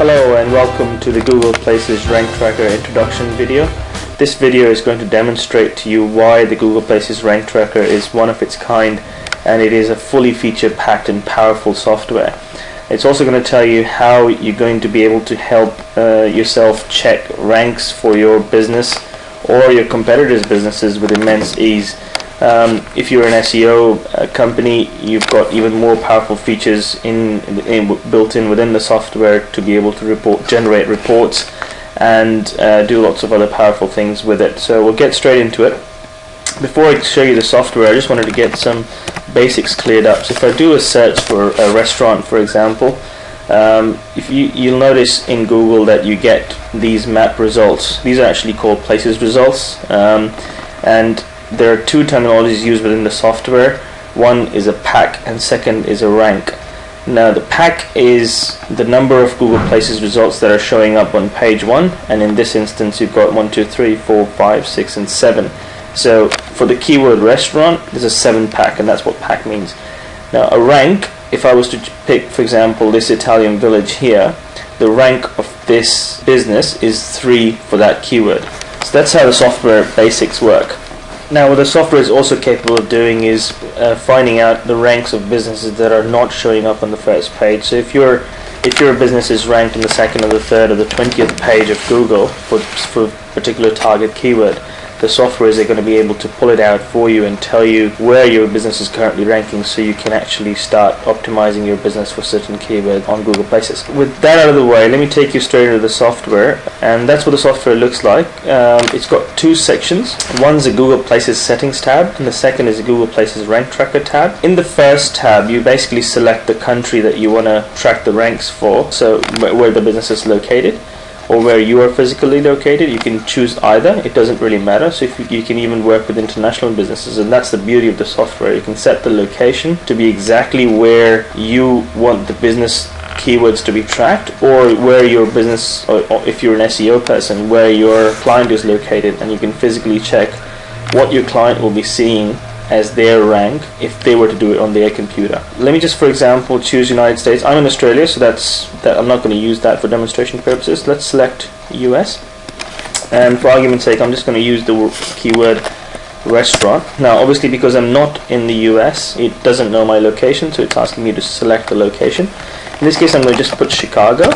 Hello and welcome to the Google Places Rank Tracker introduction video. This video is going to demonstrate to you why the Google Places Rank Tracker is one of its kind, and it is a fully feature-packed and powerful software. It's also going to tell you how you're going to be able to help yourself check ranks for your business or your competitors' businesses with immense ease. If you're an SEO company, you've got even more powerful features built in within the software to be able to generate reports and do lots of other powerful things with it. So we'll get straight into it. Before I show you the software, I just wanted to get some basics cleared up. So if I do a search for a restaurant, for example, you'll notice in Google that you get these map results. These are actually called places results, and there are two terminologies used within the software. One is a pack and second is a rank. Now the pack is the number of Google Places results that are showing up on page 1, and in this instance you've got 1, 2, 3, 4, 5, 6 and 7. So for the keyword restaurant there's a 7 pack, and that's what pack means. Now a rank, if I was to pick for example this Italian village here, the rank of this business is 3 for that keyword. So that's how the software basics work. Now what the software is also capable of doing is finding out the ranks of businesses that are not showing up on the first page. So if your business is ranked on the second or the third or the 20th page of Google for a particular target keyword, the software is going to be able to pull it out for you and tell you where your business is currently ranking, so you can actually start optimizing your business for certain keywords on Google Places. With that out of the way, let me take you straight into the software, and that's what the software looks like. It's got two sections. One's a Google Places settings tab and the second is a Google Places rank tracker tab. In the first tab you basically select the country that you want to track the ranks for, so where the business is located or where you are physically located. You can choose either, it doesn't really matter. So if you can even work with international businesses, and that's the beauty of the software. You can set the location to be exactly where you want the business keywords to be tracked, or where your business, or if you're an SEO person, where your client is located, and you can physically check what your client will be seeing as their rank if they were to do it on their computer. Let me just for example choose United States. I'm in Australia, so that I'm not going to use that for demonstration purposes. Let's select US, and for argument's sake I'm just going to use the keyword restaurant. Now obviously because I'm not in the US, it doesn't know my location, so it's asking me to select the location. In this case I'm going to just put Chicago,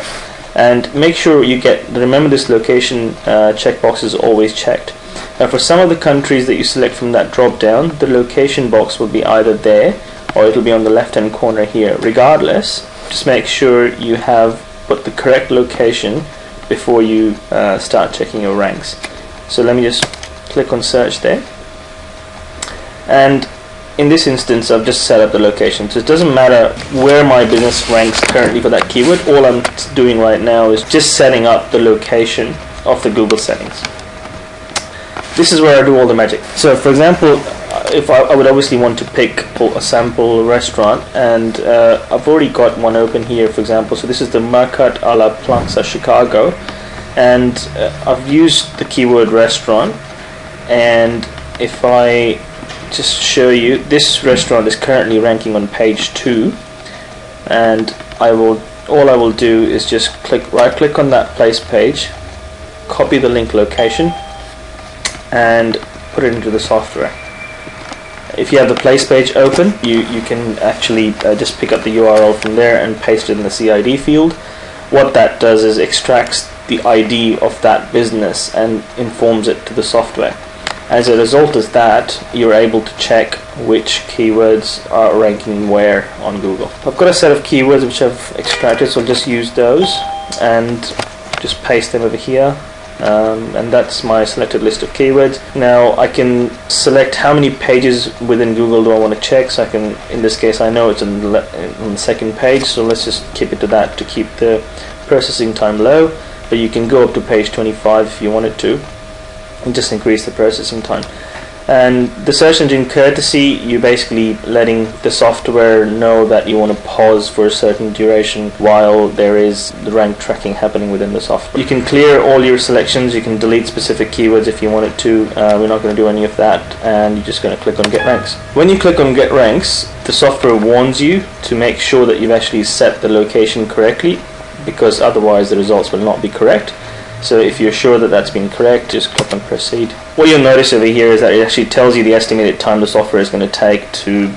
and make sure you remember this location checkbox is always checked. Now for some of the countries that you select from that drop down, the location box will be either there or it will be on the left hand corner here. Regardless, just make sure you have put the correct location before you start checking your ranks. So let me just click on search there, and in this instance I've just set up the location, so it doesn't matter where my business ranks currently for that keyword. All I'm doing right now is just setting up the location of the Google settings. This is where I do all the magic. So for example, if I would obviously want to pick a sample restaurant, and I've already got one open here for example. So this is the Mercat a la Planza Chicago, and I've used the keyword restaurant, and if I just show you, this restaurant is currently ranking on page 2, and all I will do is just right click on that place page, copy the link location and put it into the software. If you have the place page open, you can actually just pick up the URL from there and paste it in the CID field. What that does is extracts the ID of that business and informs it to the software. As a result of that, you're able to check which keywords are ranking where on Google. I've got a set of keywords which I've extracted, so I'll just use those and just paste them over here. And that's my selected list of keywords. Now I can select how many pages within Google do I want to check, so I can, in this case I know it's on the second page, so let's just keep it to that to keep the processing time low, but you can go up to page 25 if you wanted to and just increase the processing time. And the search engine courtesy, you're basically letting the software know that you want to pause for a certain duration while there is the rank tracking happening within the software. You can clear all your selections, you can delete specific keywords if you wanted to. We're not going to do any of that, and you're just going to click on Get Ranks. When you click on Get Ranks, the software warns you to make sure that you've actually set the location correctly. because otherwise the results will not be correct. So if you're sure that that's been correct, just click on proceed. What you'll notice over here is that it actually tells you the estimated time the software is going to take to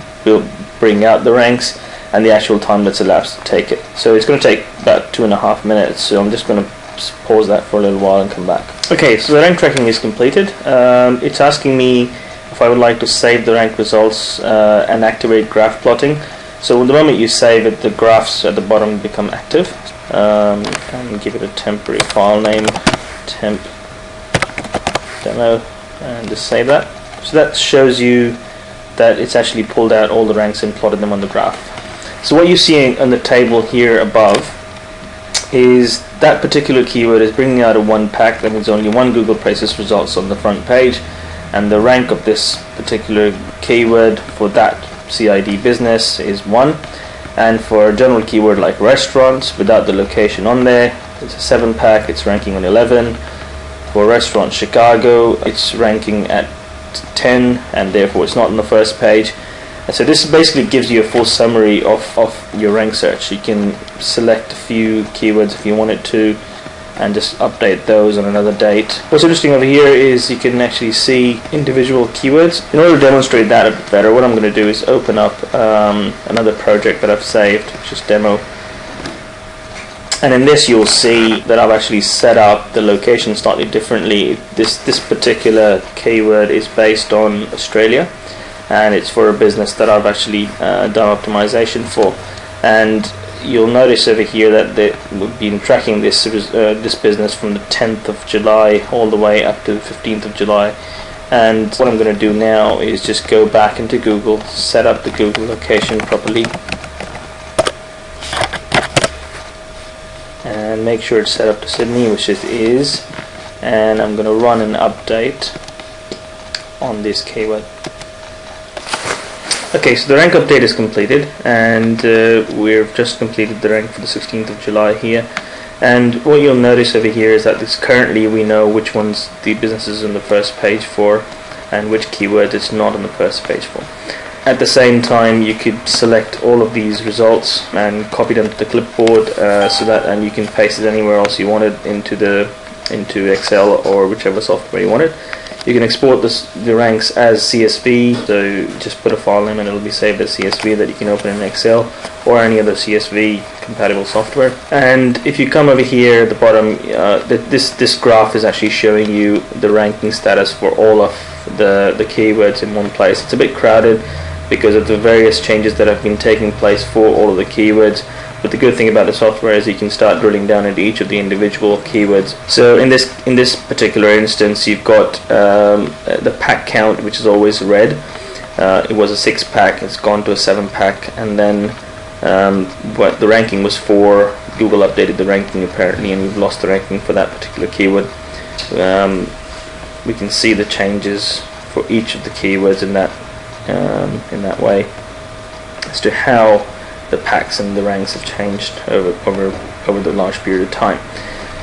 bring out the ranks and the actual time that's elapsed to take it. So it's going to take about 2.5 minutes, so I'm just going to pause that for a little while and come back. Okay, so the rank tracking is completed. It's asking me if I would like to save the rank results and activate graph plotting. So the moment you save it, the graphs at the bottom become active. And give it a temporary file name, temp demo, and just save that. So that shows you that it's actually pulled out all the ranks and plotted them on the graph. So what you see on the table here above is that particular keyword is bringing out a one pack. That means only one Google Places results on the front page, and the rank of this particular keyword for that CID business is 1, and for a general keyword like restaurants without the location on there, it's a 7 pack, it's ranking on 11. For restaurant Chicago, it's ranking at 10, and therefore it's not on the first page. So this basically gives you a full summary of your rank search. You can select a few keywords if you wanted to and just update those on another date. What's interesting over here is you can actually see individual keywords. In order to demonstrate that a bit better, what I'm going to do is open up another project that I've saved, which is demo. And in this you'll see that I've actually set up the location slightly differently. This particular keyword is based on Australia, and it's for a business that I've actually done optimization for. And you'll notice over here that we've been tracking this business from the 10th of July all the way up to the 15th of July. And what I'm going to do now is just go back into Google, set up the Google location properly, and make sure it's set up to Sydney, which it is. And I'm going to run an update on this keyword. Okay, so the rank update is completed, and we've just completed the rank for the 16th of July here. And what you'll notice over here is that currently we know which ones the business is on the first page for and which keyword it's not on the first page for. At the same time, you could select all of these results and copy them to the clipboard, and you can paste it anywhere else you wanted into Excel or whichever software you wanted. You can export the ranks as CSV, so just put a file name and it'll be saved as CSV that you can open in Excel or any other CSV compatible software. And if you come over here at the bottom, this graph is actually showing you the ranking status for all of the keywords in one place. It's a bit crowded because of the various changes that have been taking place for all of the keywords. But the good thing about the software is you can start drilling down into each of the individual keywords. So in this particular instance, you've got the pack count, which is always red. It was a 6-pack, it's gone to a 7-pack, and then what the ranking was for, Google updated the ranking apparently, and we've lost the ranking for that particular keyword. We can see the changes for each of the keywords in that way as to how the packs and the ranks have changed over the large period of time.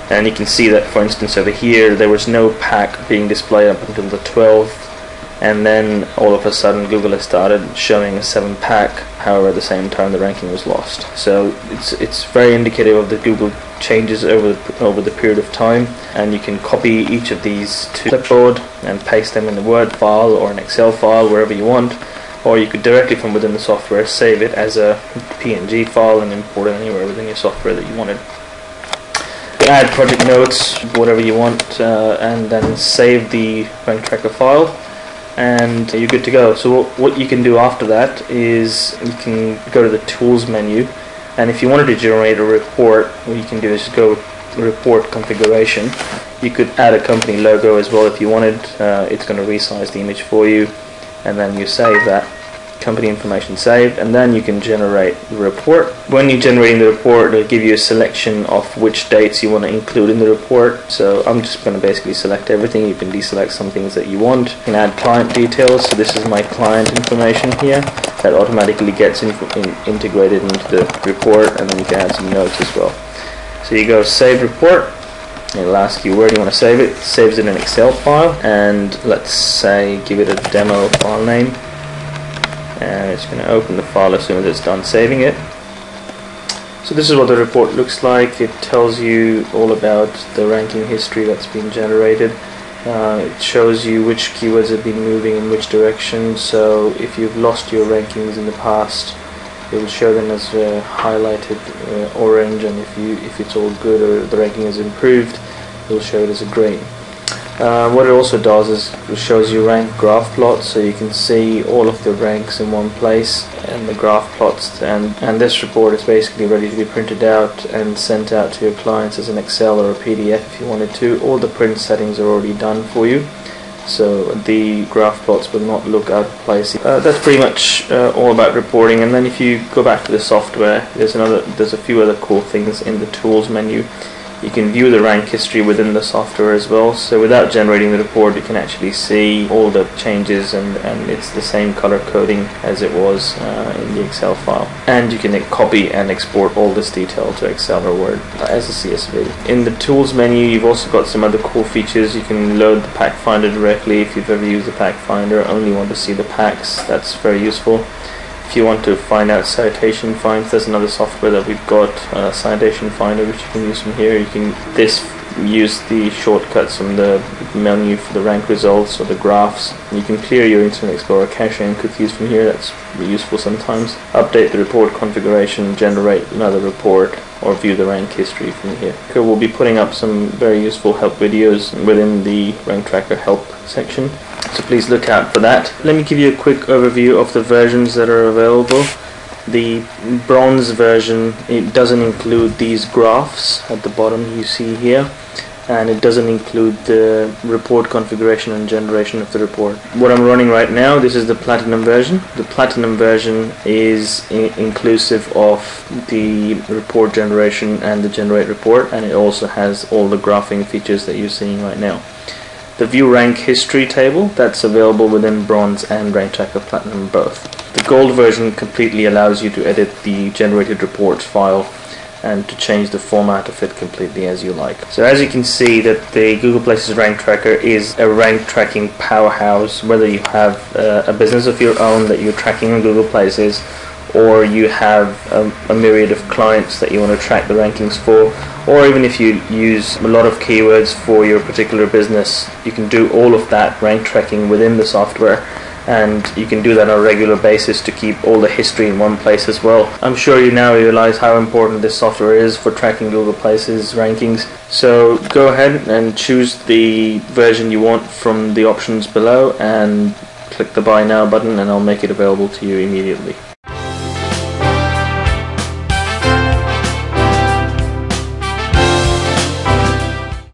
And you can see that, for instance, over here there was no pack being displayed up until the 12th, and then all of a sudden Google has started showing a 7-pack. However, at the same time the ranking was lost. So it's very indicative of the Google changes over the period of time. And you can copy each of these to clipboard and paste them in a Word file or an Excel file, wherever you want. Or you could directly from within the software save it as a PNG file and import it anywhere within your software that you wanted. Add project notes, whatever you want, and then save the rank tracker file, and you're good to go. So what you can do after that is you can go to the tools menu, and if you wanted to generate a report, what you can do is go report configuration. You could add a company logo as well if you wanted. It's going to resize the image for you, and then you save that. Company information saved, and then you can generate the report. When you're generating the report, it'll give you a selection of which dates you want to include in the report. So I'm just going to basically select everything. You can deselect some things that you want. You can add client details. So this is my client information here that automatically gets integrated into the report, and then you can add some notes as well. So you go save report. It'll ask you where do you want to save it. It saves it in an Excel file, and let's say give it a demo file name, and it's going to open the file as soon as it's done saving it. So this is what the report looks like. It tells you all about the ranking history that's been generated. It shows you which keywords have been moving in which direction, so if you've lost your rankings in the past, it will show them as highlighted orange, and if it's all good or the ranking has improved, it will show it as a green. What it also does is it shows you rank graph plots, so you can see all of the ranks in one place and the graph plots, and this report is basically ready to be printed out and sent out to your clients as an Excel or a PDF if you wanted to. All the print settings are already done for you, so the graph plots will not look out of place. That's pretty much all about reporting. And then if you go back to the software, there's a few other cool things in the tools menu. You can view the rank history within the software as well, so without generating the report you can actually see all the changes, and it's the same color coding as it was in the Excel file. And you can copy and export all this detail to Excel or Word as a CSV. In the tools menu you've also got some other cool features. You can load the Pack Finder directly. If you've ever used the Pack Finder, only want to see the packs, that's very useful. If you want to find out citation finds, there's another software that we've got, Citation Finder, which you can use from here. You can use the shortcuts from the menu for the rank results or the graphs. You can clear your Internet Explorer cache and cookies from here. That's really useful sometimes. Update the report configuration, generate another report, or view the rank history from here. Okay, we'll be putting up some very useful help videos within the Rank Tracker help section, so please look out for that. Let me give you a quick overview of the versions that are available. The bronze version, it doesn't include these graphs at the bottom you see here, and it doesn't include the report configuration and generation of the report. What I'm running right now, this is the platinum version. The platinum version is inclusive of the report generation and the generate report, and it also has all the graphing features that you're seeing right now. The View Rank History table, that's available within Bronze and Rank Tracker Platinum both. The Gold version completely allows you to edit the generated reports file and to change the format of it completely as you like. So as you can see, that the Google Places Rank Tracker is a rank tracking powerhouse, whether you have a business of your own that you're tracking on Google Places, or you have a myriad of clients that you want to track the rankings for, or even if you use a lot of keywords for your particular business, you can do all of that rank tracking within the software, and you can do that on a regular basis to keep all the history in one place as well. I'm sure you now realize how important this software is for tracking Google Places rankings, so go ahead and choose the version you want from the options below and click the Buy Now button, and I'll make it available to you immediately.